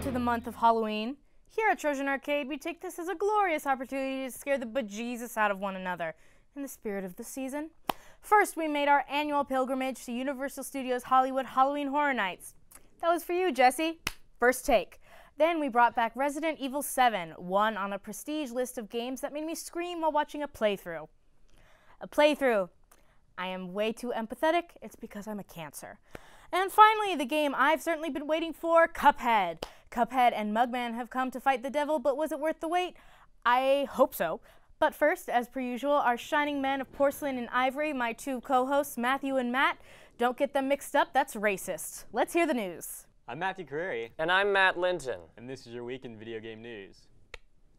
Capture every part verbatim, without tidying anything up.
welcome to the month of Halloween. Here at Trojan Arcade, we take this as a glorious opportunity to scare the bejesus out of one another in the spirit of the season. First, we made our annual pilgrimage to Universal Studios Hollywood Halloween Horror Nights. That was for you, Jesse. First take. Then we brought back Resident Evil seven, one on a prestige list of games that made me scream while watching a playthrough. A playthrough. I am way too empathetic. It's because I'm a cancer. And finally, the game I've certainly been waiting for, Cuphead. Cuphead and Mugman have come to fight the devil, but was it worth the wait? I hope so. But first, as per usual, our shining men of porcelain and ivory, my two co-hosts, Matthew and Matt. Don't get them mixed up, that's racist. Let's hear the news. I'm Matthew Carieri. And I'm Matt Linton. And this is your week in video game news.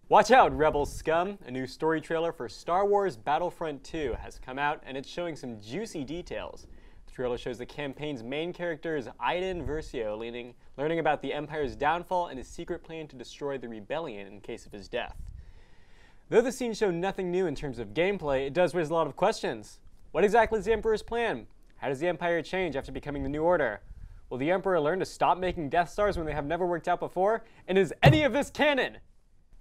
Watch out, Rebel Scum! A new story trailer for Star Wars Battlefront two has come out, and it's showing some juicy details. The trailer shows the campaign's main characters, Aiden Versio, leaning, learning about the Empire's downfall and his secret plan to destroy the rebellion in case of his death. Though the scenes show nothing new in terms of gameplay, it does raise a lot of questions. What exactly is the Emperor's plan? How does the Empire change after becoming the New Order? Will the Emperor learn to stop making Death Stars when they have never worked out before? And is any of this canon?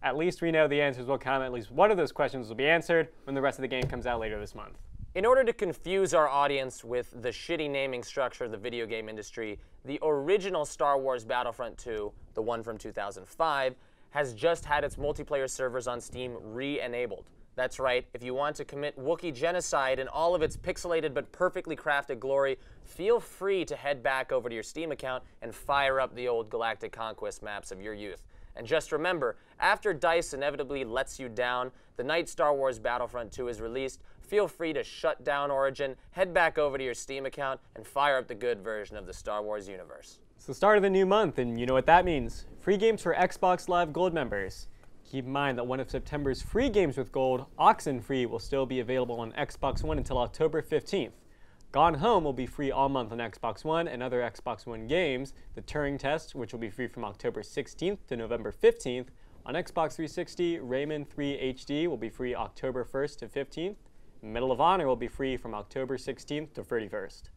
At least we know the answers will come. At least one of those questions will be answered when the rest of the game comes out later this month. In order to confuse our audience with the shitty naming structure of the video game industry, the original Star Wars Battlefront two, the one from two thousand five, has just had its multiplayer servers on Steam re-enabled. That's right, if you want to commit Wookiee genocide in all of its pixelated but perfectly crafted glory, feel free to head back over to your Steam account and fire up the old Galactic Conquest maps of your youth. And just remember, after DICE inevitably lets you down, the night Star Wars Battlefront two is released, feel free to shut down Origin, head back over to your Steam account, and fire up the good version of the Star Wars universe. It's the start of the new month, and you know what that means. Free games for Xbox Live Gold members. Keep in mind that one of September's free games with Gold, Oxenfree, will still be available on Xbox One until October fifteenth. Gone Home will be free all month on Xbox One and other Xbox One games. The Turing Test, which will be free from October sixteenth to November fifteenth. On Xbox three sixty, Rayman three H D will be free October first to fifteenth. Medal of Honor will be free from October sixteenth to thirty-first.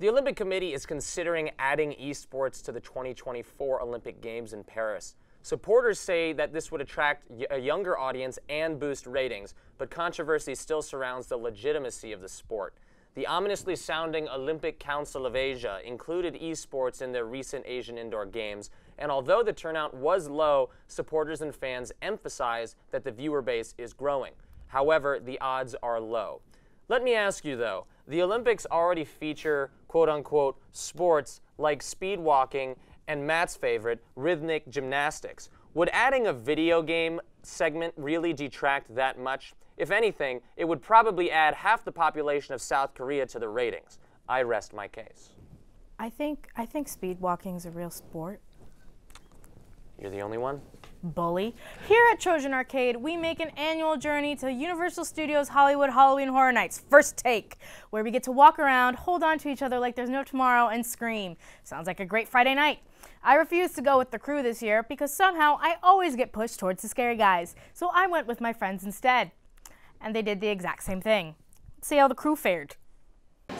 The Olympic Committee is considering adding esports to the twenty twenty-four Olympic Games in Paris. Supporters say that this would attract a younger audience and boost ratings, but controversy still surrounds the legitimacy of the sport. The ominously sounding Olympic Council of Asia included esports in their recent Asian Indoor Games, and although the turnout was low, supporters and fans emphasize that the viewer base is growing. However, the odds are low. Let me ask you though, the Olympics already feature quote-unquote sports like speed walking and Matt's favorite, rhythmic gymnastics. Would adding a video game segment really detract that much? If anything, it would probably add half the population of South Korea to the ratings. I rest my case. I think I think speed walking is a real sport. You're the only one? Bully. Here at Trojan Arcade, we make an annual journey to Universal Studios Hollywood Halloween Horror Nights, First Take, where we get to walk around, hold on to each other like there's no tomorrow, and scream. Sounds like a great Friday night. I refused to go with the crew this year because somehow I always get pushed towards the scary guys, so I went with my friends instead. And they did the exact same thing. Let's see how the crew fared.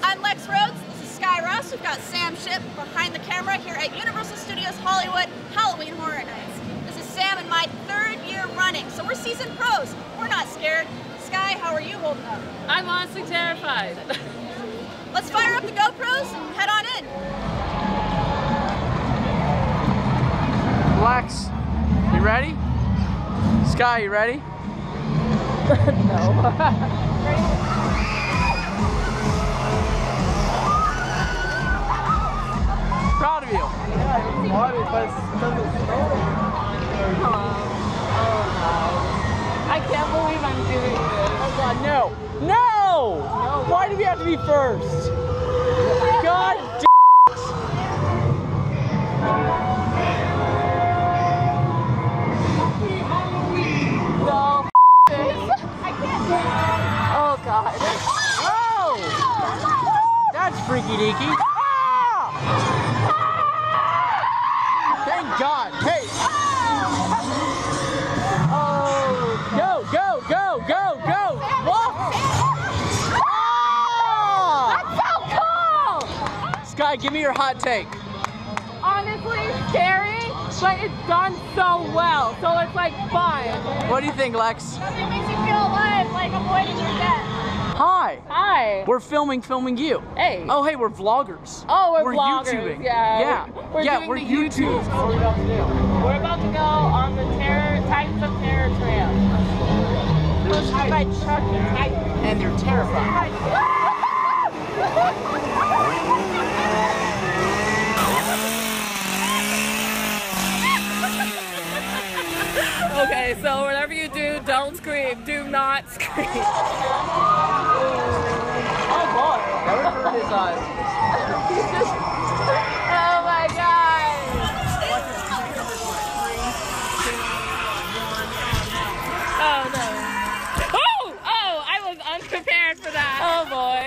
I'm Lex Rhodes, this is Sky Ross. We've got Sam Shipp behind the camera here at Universal Studios Hollywood Halloween Horror Nights. Sam and my third year running, so we're seasoned pros. We're not scared. Sky, how are you holding up? I'm honestly terrified. Let's fire up the GoPros and head on in. Lex, you ready? Sky, you ready? No. Ready? Proud of you. Yeah, it's hard, but it doesn't snow. Oh, oh no. I can't believe I'm doing this. Oh God, no. No! no Why do we have to be first? God damn it! Happy Halloween! No, this. I can't do it. Oh God. Oh! That's freaky deaky. Ah! Thank God. Hey! Go, go, go, go, go! Walk! Oh! That's so cool! Sky, give me your hot take. Honestly, scary, but it's done so well, so it's like fun. What do you think, Lex? It makes you feel alive, like avoiding your death. Hi. Hi. We're filming, filming you. Hey. Oh, hey, we're vloggers. Oh, we're, we're vloggers. YouTubing. Yeah. Yeah. We're, yeah, doing we're the YouTube. What are we about to do? We're about to go on the terror, Titans of Terror Trail. Hosted by Chuck and Titan. And they're terrified. Okay, so whatever you do, don't scream. Do not scream. Oh god. Never heard his eyes. Oh my god. Oh no. Oh! Oh! I was unprepared for that. Oh boy.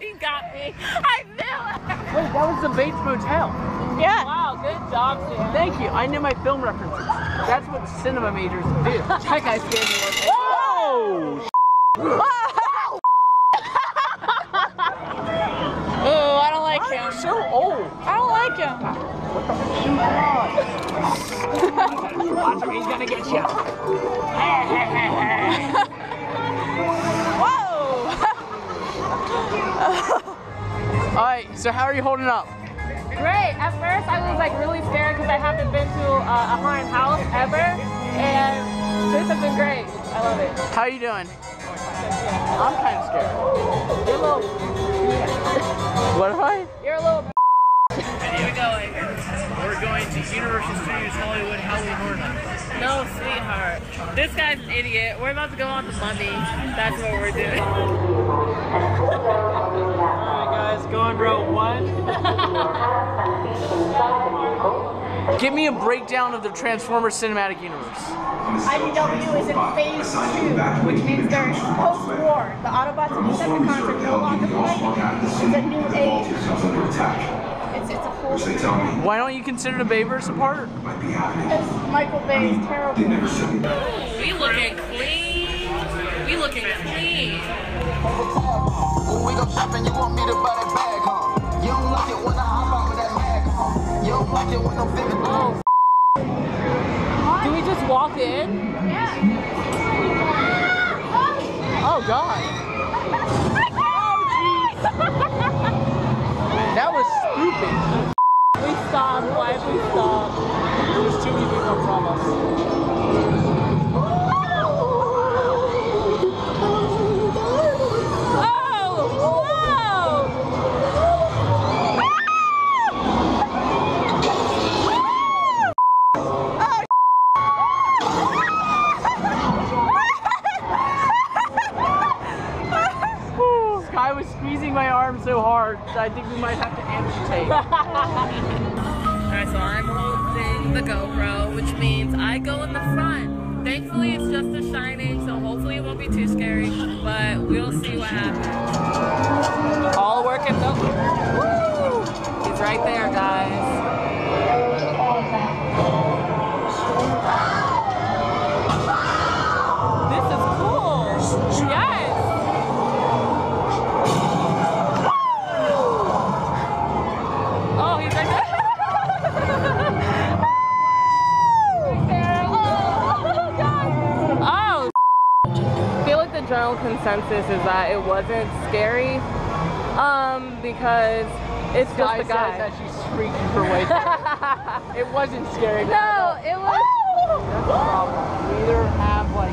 He got me. I knew it. Wait, that was the Bates Motel. Yeah. Wow, good job, Sam. Thank you. I knew my film references. That's what cinema majors do. That guy's standing like, whoa! Whoa! Oh, I don't like Why him. You're so old. I don't like him. What the fuck? Watch him, he's gonna get you. Whoa! All right, so how are you holding up? Great. At first, I was like really scared because I haven't been to uh, a haunted house ever, and this has been great. I love it. How are you doing? I'm kind of scared. You're a little. What am I? You're a little. And here we go. We're going to Universal Studios Hollywood Halloween Horror Nights. No, sweetheart. This guy's an idiot. We're about to go on the mummy. That's what we're doing. Going row one. Give me a breakdown of the Transformers Cinematic Universe. I D W is in phase two, which means they're post-war. The Autobots and Decepticons are no longer fighting. It's a new age. It's, it's a whole thing. Why don't you consider the Bay versus. Apart? Because Michael Bay is terrible. We looking clean. We looking clean. When we go shopping, you want me to buy that bag, huh? You don't like it when I hop out with that mag, huh? You don't like it when I'm thinking, oh, do we just walk in? Yeah. Oh, God. Oh, jeez. That was stupid. We saw him, wife, we saw him. There was too many people from us. So hard, so I think we might have to amputate. Alright, so I'm holding the GoPro, which means I go in the front. Thankfully, it's just The Shining, so hopefully it won't be too scary, but we'll see what happens. All working though. Woo! He's right there, guys. This is cool. Yes! General consensus is that it wasn't scary, um, because it's just Sky the guy says that she's shrieking for way too. It wasn't scary. No, it was. Oh! That's the problem. We either have like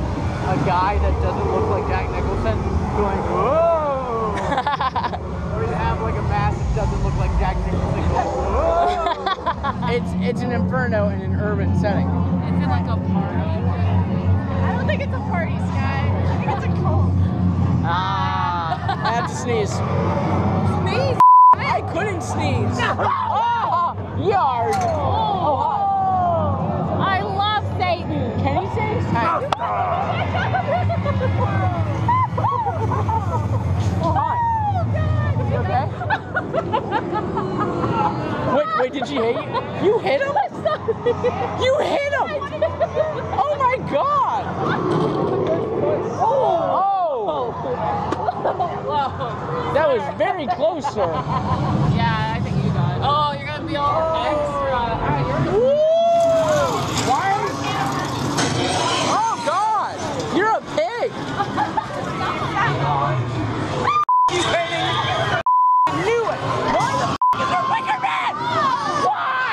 a guy that doesn't look like Jack Nicholson going whoa, or we have like a mask that doesn't look like Jack Nicholson going whoa. it's it's an inferno in an urban setting. Is it like a party? I don't think it's a party, Sky. That's a cold. Ah, I have to sneeze. Sneeze? I couldn't sneeze. Oh, yard. Oh, I love Satan. Can you say Satan? Oh, hi. Oh, God. You okay? Wait, wait, did she hit you? You hit him? You hit him. Oh, my God. Oh! Oh. That was very close, sir. Yeah, I think you got it. Oh, you're gonna be. feel extra. All right, you're Ooh, why are you... Oh, God! You're a pig! You painting? I knew it! Why the f*** is there a wicker man? Why?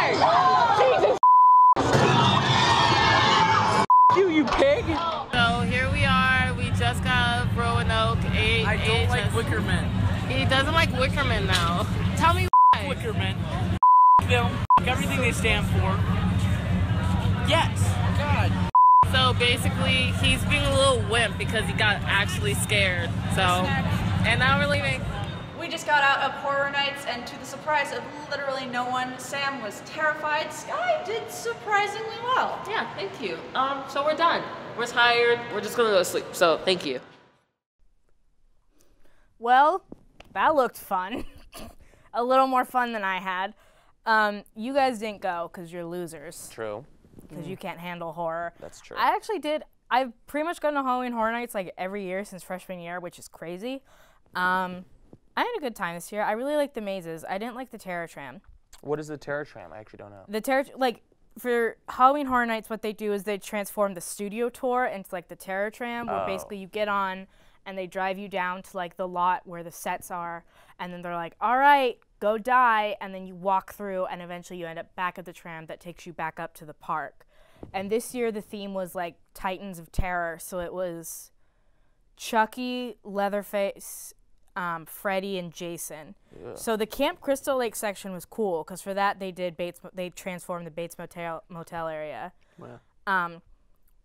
Jesus f*** you, you pig! So here we are. We just got out of Roanoke. Eight, I don't eight, like wicker men. He doesn't like wicker men now. Tell me why. Wicker men. Them. Everything they stand for. Yes. God. So basically, he's being a little wimp because he got actually scared. So, and now we're leaving. We just got out of Horror Nights, and to the surprise of literally no one, Sam was terrified. Sky did surprisingly well. Yeah, thank you. Um, so we're done. We're tired. We're just gonna go to sleep. So thank you. Well, that looked fun. A little more fun than I had. Um, you guys didn't go because you're losers. True. Because mm. you can't handle horror. That's true. I actually did. I've pretty much gone to Halloween Horror Nights like every year since freshman year, which is crazy. Um, I had a good time this year. I really liked the mazes. I didn't like the terror tram. What is the terror tram? I actually don't know. The terror, like for Halloween Horror Nights, what they do is they transform the studio tour into like the terror tram, where oh. basically you get on and they drive you down to like the lot where the sets are, and then they're like, all right, go die, and then you walk through, and eventually you end up back at the tram that takes you back up to the park. And this year the theme was like Titans of Terror, so it was Chucky, Leatherface, um, Freddy, and Jason. Yeah. So the Camp Crystal Lake section was cool because for that they did Bates, they transformed the Bates Motel motel area. Wow. Um,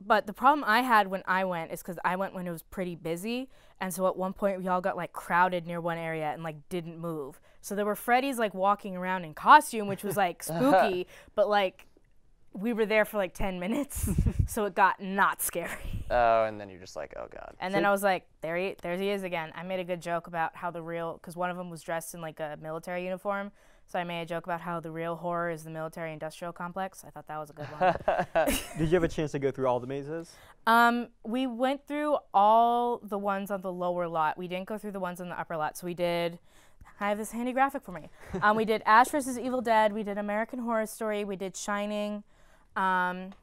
but the problem I had when I went is because I went when it was pretty busy, and so at one point we all got like crowded near one area and like didn't move. So there were Freddies like walking around in costume, which was like spooky, but like we were there for like ten minutes, so it got not scary. Oh, and then you're just like, oh God. And so then I was like, there he, there he is again. I made a good joke about how the real, because one of them was dressed in like a military uniform, so I made a joke about how the real horror is the military-industrial complex. I thought that was a good one. Did you have a chance to go through all the mazes? Um, we went through all the ones on the lower lot. We didn't go through the ones on the upper lot. So we did, I have this handy graphic for me. Um, we did Ash versus. Evil Dead. We did American Horror Story. We did Shining. Um,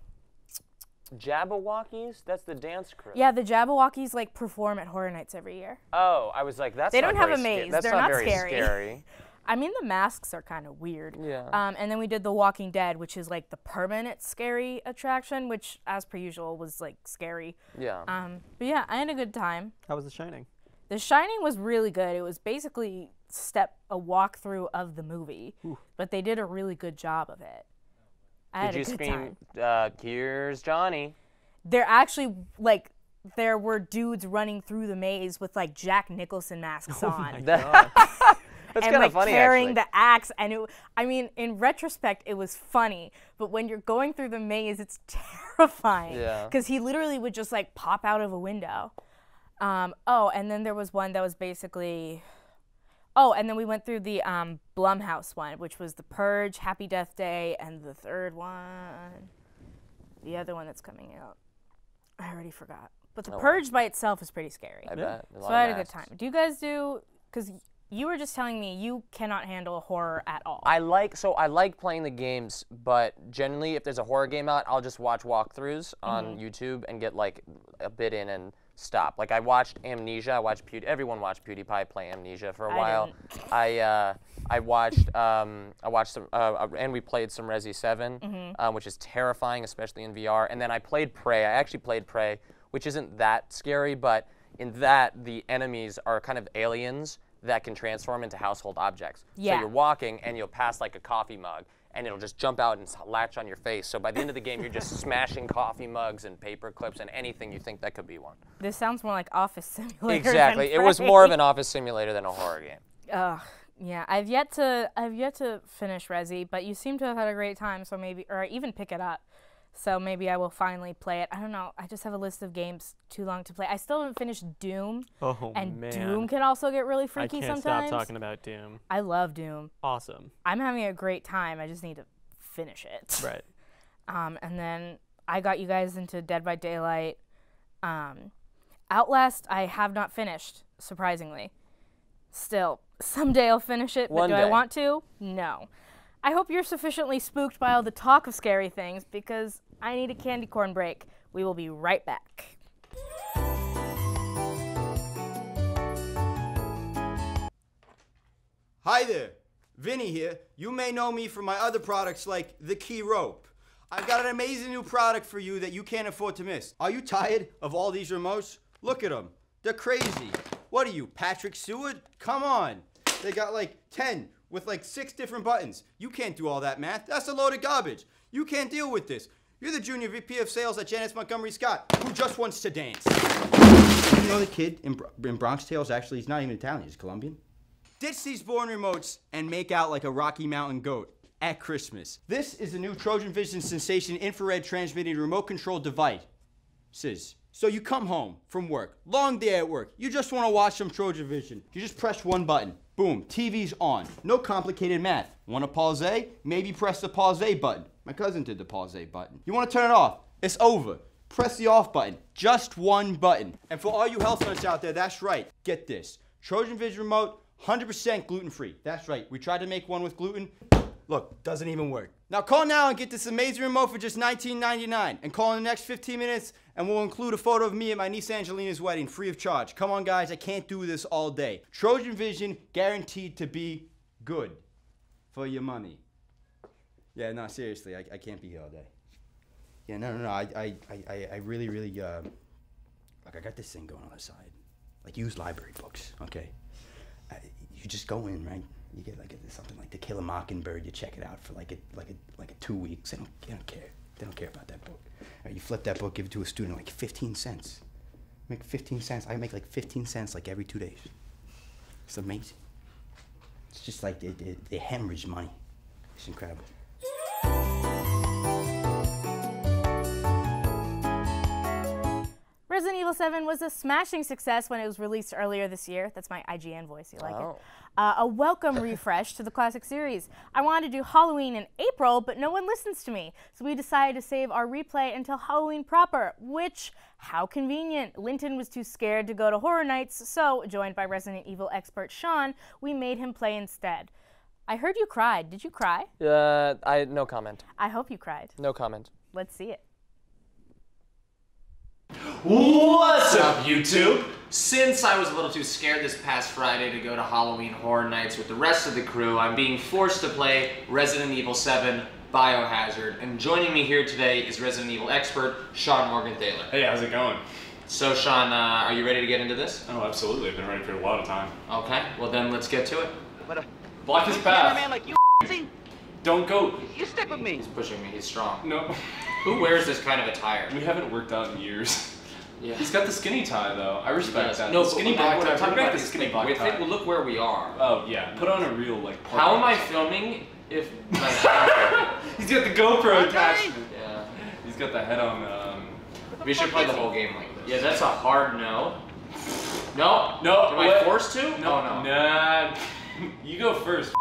Jabberwockies? That's the dance crew. Yeah, the Jabberwockies like perform at Horror Nights every year. Oh, I was like, that's they not don't have a maze. That's They're not, not very scary. scary. I mean, the masks are kind of weird. Yeah. Um, and then we did The Walking Dead, which is like the permanent scary attraction, which, as per usual, was like scary. Yeah. Um, but yeah, I had a good time. How was The Shining? The Shining was really good. It was basically step a walkthrough of the movie, Ooh. but they did a really good job of it. I did had a you good scream, time. Uh, here's Johnny? They're actually like. There were dudes running through the maze with like Jack Nicholson masks oh on. My God. That's kind of like, funny, carrying actually. the axe, and it, I mean, in retrospect, it was funny. But when you're going through the maze, it's terrifying. Yeah. Because he literally would just like pop out of a window. Um, oh, and then there was one that was basically, oh, and then we went through the um, Blumhouse one, which was The Purge, Happy Death Day, and the third one, the other one that's coming out. I already forgot. But The oh. Purge by itself is pretty scary. I bet. So I had a good time. Do you guys do? Because you were just telling me you cannot handle horror at all. I like, so I like playing the games, but generally if there's a horror game out, I'll just watch walkthroughs mm-hmm. on YouTube and get like a bit in and stop. Like I watched Amnesia, I watched Pew everyone watched PewDiePie play Amnesia for a I while. Didn't. I uh, I watched um, I watched some, uh, and we played some Resi seven, mm-hmm. um, which is terrifying, especially in V R. And then I played Prey. I actually played Prey, which isn't that scary, but in that the enemies are kind of aliens that can transform into household objects. Yeah. So you're walking and you'll pass like a coffee mug and it'll just jump out and latch on your face. So by the end of the game, you're just smashing coffee mugs and paper clips and anything you think that could be one. This sounds more like Office Simulator. Exactly. Than it was more of an Office Simulator than a horror game. Ugh. Yeah, I've yet to I've yet to finish Resi, but you seem to have had a great time, so maybe, or even pick it up. So maybe I will finally play it. I don't know. I just have a list of games too long to play. I still haven't finished Doom. Oh, and man. Doom can also get really freaky sometimes. I can't sometimes. stop talking about Doom. I love Doom. Awesome. I'm having a great time. I just need to finish it. Right. Um, and then I got you guys into Dead by Daylight. Um, Outlast I have not finished, surprisingly. Still, someday I'll finish it, but One do day. I want to? No. I hope you're sufficiently spooked by all the talk of scary things, because I need a candy corn break. We will be right back. Hi there, Vinny here. You may know me from my other products like the Key Rope. I've got an amazing new product for you that you can't afford to miss. Are you tired of all these remotes? Look at them, they're crazy. What are you, Patrick Stewart? Come on. They got like ten with like six different buttons. You can't do all that math. That's a load of garbage. You can't deal with this. You're the junior V P of sales at Janice Montgomery Scott, who just wants to dance. You know the kid in, Bro in Bronx Tales, actually, he's not even Italian, he's Colombian. Ditch these boring remotes and make out like a Rocky Mountain goat at Christmas. This is the new Trojan Vision Sensation infrared transmitting remote control device. Sis. So you come home from work, long day at work, you just want to watch some Trojan Vision. You just press one button, boom, T V's on. No complicated math. Want to pause A? Maybe press the pause A button. My cousin did the pause A button. You want to turn it off? It's over. Press the off button, just one button. And for all you health nuts out there, that's right, get this. Trojan Vision remote, one hundred percent gluten-free. That's right, we tried to make one with gluten. Look, doesn't even work. Now call now and get this amazing remote for just nineteen ninety-nine dollars. And call in the next fifteen minutes and we'll include a photo of me at my niece Angelina's wedding free of charge. Come on guys, I can't do this all day. Trojan Vision, guaranteed to be good for your money. Yeah, no, seriously, I, I can't be here all day. Yeah, no, no, no, I, I, I, I really, really, uh, like I got this thing going on the side. Like used library books, okay? I, you just go in, right? You get like a, something like To Kill a Mockingbird. You check it out for like a, like a, like a two weeks. They don't, they don't care. They don't care about that book. Right, you flip that book, give it to a student, like fifteen cents. Make fifteen cents. I make like fifteen cents like every two days. It's amazing. It's just like they, they, they hemorrhage money. It's incredible. Resident Evil seven was a smashing success when it was released earlier this year. That's my I G N voice, you like oh. it. Uh, a welcome refresh to the classic series. I wanted to do Halloween in April, but no one listens to me. So we decided to save our replay until Halloween proper, which, how convenient. Linton was too scared to go to horror nights, so joined by Resident Evil expert Sean, we made him play instead. I heard you cried. Did you cry? Uh, I, no comment. I hope you cried. No comment. Let's see it. What's up, YouTube? Since I was a little too scared this past Friday to go to Halloween Horror Nights with the rest of the crew, I'm being forced to play Resident Evil seven Biohazard, and joining me here today is Resident Evil expert, Sean Morgan-Thaler. Hey, how's it going? So, Sean, uh, are you ready to get into this? Oh, absolutely. I've been ready for a lot of time. Okay, well then, let's get to it. But, uh, block his path. Man, like you see? Don't go. You stick with me. He's pushing me. He's strong. No. Who wears this kind of attire? We haven't worked out in years. Yeah. He's got the skinny tie though. I respect that. No, the skinny black tie. I'm talking about the skinny black tie. Well, look where we are. Oh yeah. Put on a real like. How am I filming if? He's got the GoPro attachment. Yeah. He's got the head on. Um... We should play the whole game like this. Yeah, that's a hard no. No. No. Am I forced to? No, no. Nah. You go first.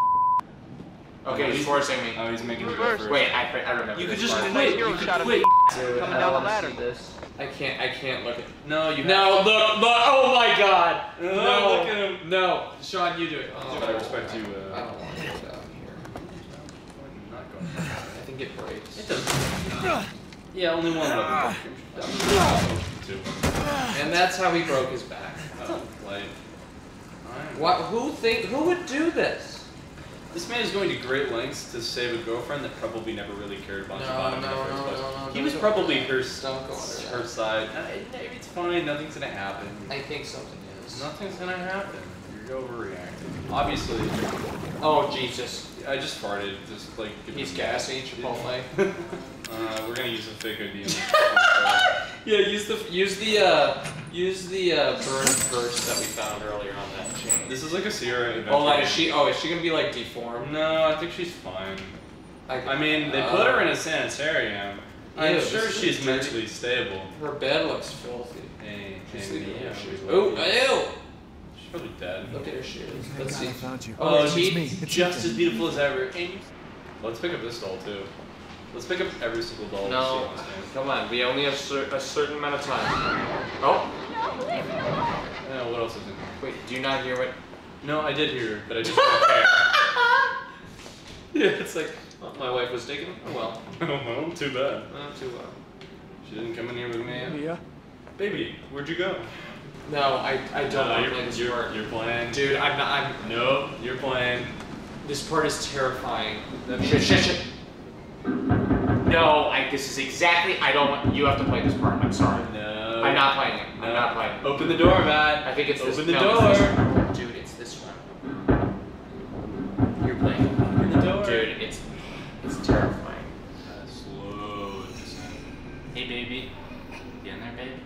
Okay, okay, he's forcing me. Oh, he's making me go first. Wait, I, I remember. You could just quit. You could quit. Coming down the ladder. This. I can't. I can't look at. No, you. No, look, look. Oh my God. No, no, look at him. No, Sean, you do it. Oh, I respect you. Uh, I don't want to get down here. I'm not going. I think it breaks. It doesn't. Yeah, only one broken. And that's how he broke his back. Oh, like. What? Who think? Who would do this? This man is going to great lengths to save a girlfriend that probably never really cared about him in the first place. He was probably her side. It's fine, nothing's gonna happen. I think something is. Nothing's gonna happen. You're overreacting. Obviously. Oh, Jesus. I just farted. Just like. He's gassy, Chipotle. uh, we're gonna use a fake I D. Yeah, use the use the uh, use the uh, burn first that we found earlier on that chain. This is like a Sierra adventure. Oh, like, is she? Oh, is she gonna be like deformed? No, I think she's fine. I, I mean, they uh, put her in a sanitarium. I'm ew, sure she's dirty. Mentally stable. Her bed looks filthy. Hey, she's sleeping in her shoes. Oh, ew. She's probably dead. Look at her shoes. Let's see. You. Oh, she's just as beautiful as ever. And let's pick up this doll too. Let's pick up every single doll. No, on come on. We only have cer a certain amount of time. Oh. No, leave me alone. Yeah, what else is in there? Wait, do you not hear what? No, I did hear, but I just don't care. Yeah, it's like, well, my wife was taken. Oh well. Oh well, too bad. Not too well. She didn't come in here with me. Yeah. Baby, where'd you go? No, I I don't know. You're, this you're, part. You're playing. Dude, I'm not. I'm. No, you're playing. This part is terrifying. Shit, shit, shit. No, I, this is exactly. I don't want. You have to play this part. I'm sorry. No. I'm not playing it. No. I'm not playing it. Open the door, Matt. I think it's Open this. Open the no, door. It's this. Dude, it's this one. You're playing. Open the door. Dude, it's it's terrifying. Uh, slow descent. Hey, baby. You in there, baby?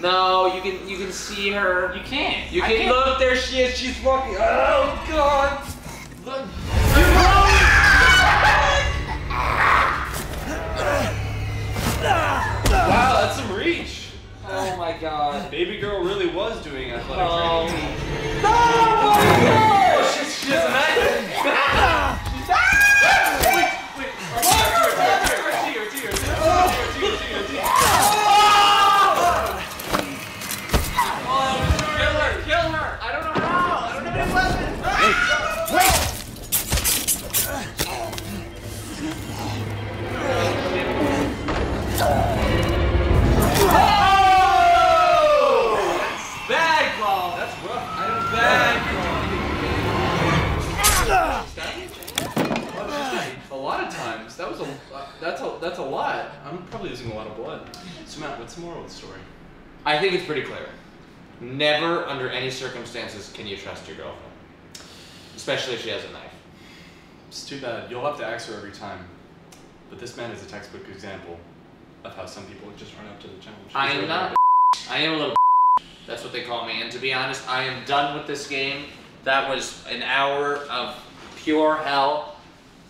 No, you can you can see her. You can't. You can can't. Look. There she is. She's walking. Oh God! Look. Wow, that's some reach. Oh my God. Baby girl really was doing athletic oh. training. No! Oh my God! Oh, she's she's mad. Wait, wait. Where's she? Where's she? Where's she? Where's she? Where's she? That was a uh, that's a that's a lot. I'm probably losing a lot of blood. So Matt, what's the moral of the story? I think it's pretty clear. Never, under any circumstances, can you trust your girlfriend, especially if she has a knife. It's too bad. You'll have to axe her every time. But this man is a textbook example of how some people just run up to the challenge. I am not. A I am a little. That's what they call me. And to be honest, I am done with this game. That was an hour of pure hell.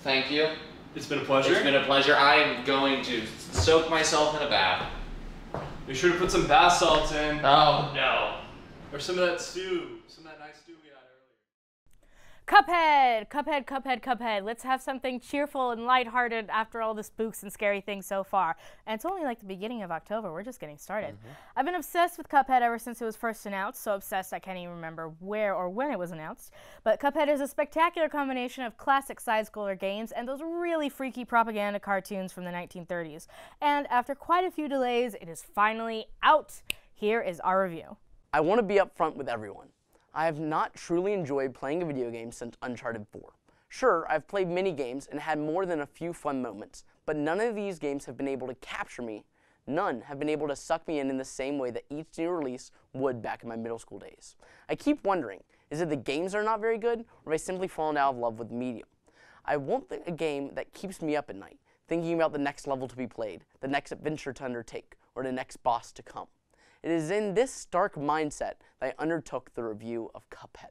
Thank you. It's been a pleasure. It's been a pleasure. I am going to soak myself in a bath. Be sure to put some bath salts in. Oh, no. Or some of that stew. Some of that nice stew we had earlier. Cuphead! Cuphead, Cuphead, Cuphead. Let's have something cheerful and lighthearted after all the spooks and scary things so far. And it's only like the beginning of October. We're just getting started. Mm-hmm. I've been obsessed with Cuphead ever since it was first announced. So obsessed I can't even remember where or when it was announced. But Cuphead is a spectacular combination of classic side-scroller games and those really freaky propaganda cartoons from the nineteen thirties. And after quite a few delays, it is finally out. Here is our review. I want to be upfront with everyone. I have not truly enjoyed playing a video game since Uncharted four. Sure, I've played many games and had more than a few fun moments, but none of these games have been able to capture me. None have been able to suck me in in the same way that each new release would back in my middle school days. I keep wondering, is it the games are not very good, or have I simply fallen out of love with the medium? I want a game that keeps me up at night, thinking about the next level to be played, the next adventure to undertake, or the next boss to come. It is in this stark mindset that I undertook the review of Cuphead.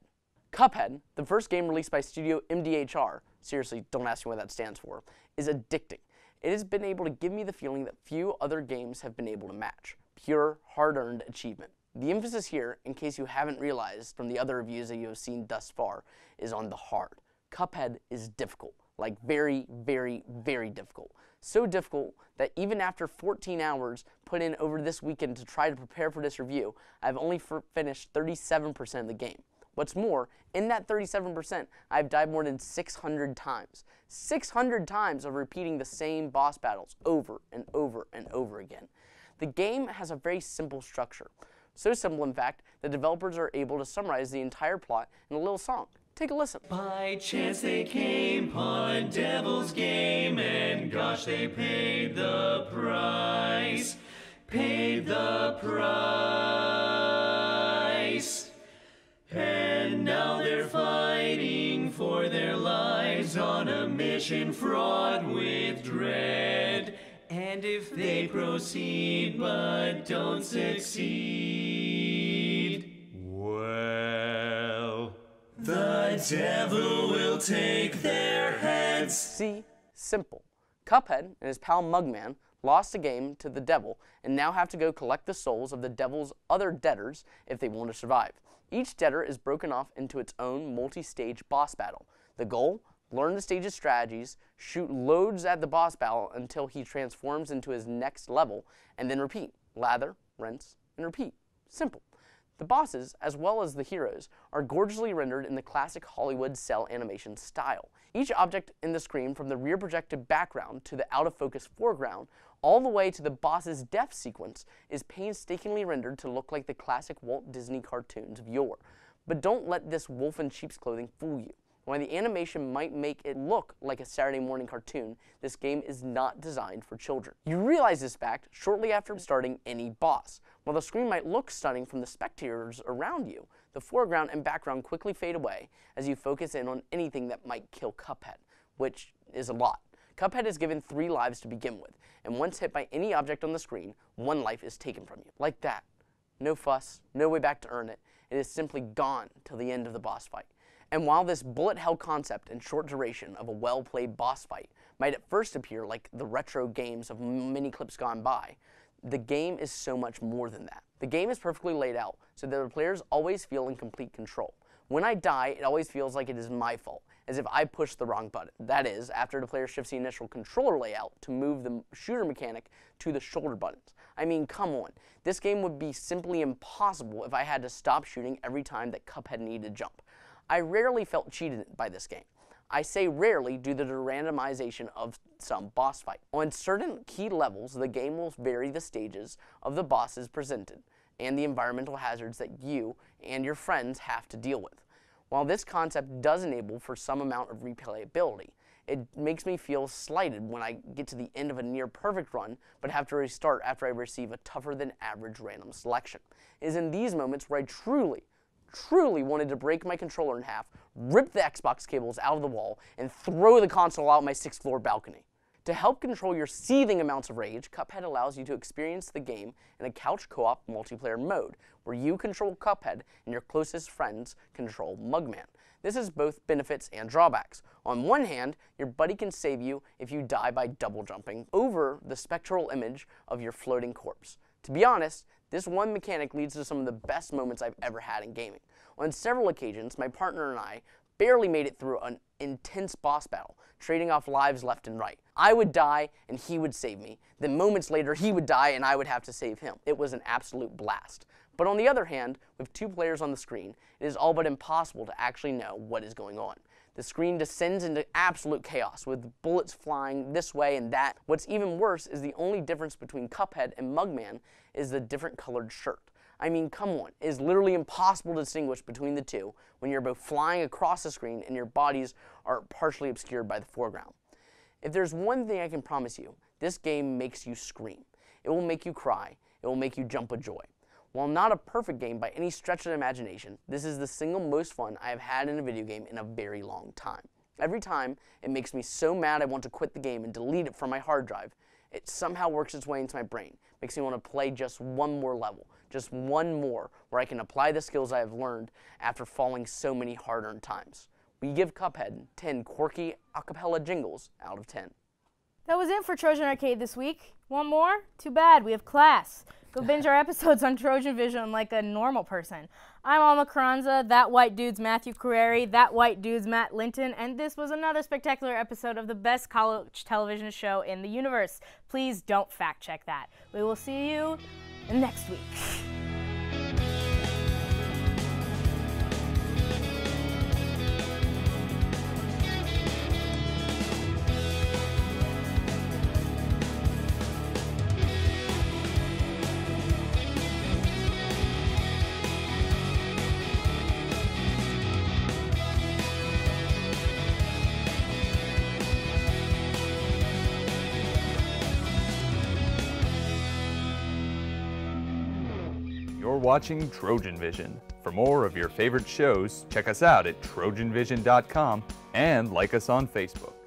Cuphead, the first game released by studio M D H R, seriously, don't ask me what that stands for, is addicting. It has been able to give me the feeling that few other games have been able to match. Pure, hard-earned achievement. The emphasis here, in case you haven't realized from the other reviews that you have seen thus far, is on the hard. Cuphead is difficult. Like very, very, very difficult. So difficult that even after fourteen hours put in over this weekend to try to prepare for this review, I've only finished thirty-seven percent of the game. What's more, in that thirty-seven percent, I've died more than six hundred times. six hundred times of repeating the same boss battles over and over and over again. The game has a very simple structure. So simple, in fact, that developers are able to summarize the entire plot in a little song. Take a listen. By chance they came upon a devil's game, and gosh they paid the price, paid the price. And now they're fighting for their lives on a mission fraught with dread. And if they proceed but don't succeed, well, the devil will take their heads. See? Simple. Cuphead and his pal Mugman lost a game to the devil and now have to go collect the souls of the devil's other debtors if they want to survive. Each debtor is broken off into its own multi-stage boss battle. The goal? Learn the stage's strategies, shoot loads at the boss battle until he transforms into his next level, and then repeat. Lather, rinse, and repeat. Simple. The bosses, as well as the heroes, are gorgeously rendered in the classic Hollywood cel animation style. Each object in the screen, from the rear projected background to the out-of-focus foreground, all the way to the boss's death sequence, is painstakingly rendered to look like the classic Walt Disney cartoons of yore. But don't let this wolf in sheep's clothing fool you. While the animation might make it look like a Saturday morning cartoon, this game is not designed for children. You realize this fact shortly after starting any boss. While the screen might look stunning from the spectators around you, the foreground and background quickly fade away as you focus in on anything that might kill Cuphead, which is a lot. Cuphead is given three lives to begin with, and once hit by any object on the screen, one life is taken from you. Like that. No fuss, no way back to earn it. It is simply gone till the end of the boss fight. And while this bullet hell concept and short duration of a well-played boss fight might at first appear like the retro games of many clips gone by, the game is so much more than that. The game is perfectly laid out so that the players always feel in complete control. When I die, it always feels like it is my fault, as if I pushed the wrong button. That is, after the player shifts the initial controller layout to move the shooter mechanic to the shoulder buttons. I mean, come on. This game would be simply impossible if I had to stop shooting every time that Cuphead needed to jump. I rarely felt cheated by this game. I say rarely due to the randomization of some boss fight. On certain key levels, the game will vary the stages of the bosses presented and the environmental hazards that you and your friends have to deal with. While this concept does enable for some amount of replayability, it makes me feel slighted when I get to the end of a near-perfect run, but have to restart after I receive a tougher-than-average random selection. It is in these moments where I truly truly wanted to break my controller in half, rip the Xbox cables out of the wall, and throw the console out my sixth floor balcony. To help control your seething amounts of rage, Cuphead allows you to experience the game in a couch co-op multiplayer mode, where you control Cuphead and your closest friends control Mugman. This has both benefits and drawbacks. On one hand, your buddy can save you if you die by double jumping over the spectral image of your floating corpse. To be honest, this one mechanic leads to some of the best moments I've ever had in gaming. On several occasions, my partner and I barely made it through an intense boss battle, trading off lives left and right. I would die, and he would save me. Then moments later, he would die, and I would have to save him. It was an absolute blast. But on the other hand, with two players on the screen, it is all but impossible to actually know what is going on. The screen descends into absolute chaos, with bullets flying this way and that. What's even worse is the only difference between Cuphead and Mugman is the different colored shirt. I mean, come on, it is literally impossible to distinguish between the two when you're both flying across the screen and your bodies are partially obscured by the foreground. If there's one thing I can promise you, this game makes you scream. It will make you cry. It will make you jump with joy. While not a perfect game by any stretch of the imagination, this is the single most fun I have had in a video game in a very long time. Every time, it makes me so mad I want to quit the game and delete it from my hard drive. It somehow works its way into my brain, makes me want to play just one more level, just one more, where I can apply the skills I have learned after falling so many hard-earned times. We give Cuphead ten quirky a cappella jingles out of ten. That was it for Trojan Arcade this week. One more? Too bad, we have class. Go binge our episodes on Trojan Vision like a normal person. I'm Alma Carranza, that white dude's Matthew Carieri, that white dude's Matt Linton, and this was another spectacular episode of the best college television show in the universe. Please don't fact check that. We will see you next week. Watching Trojan Vision. For more of your favorite shows, check us out at trojan vision dot com and like us on Facebook.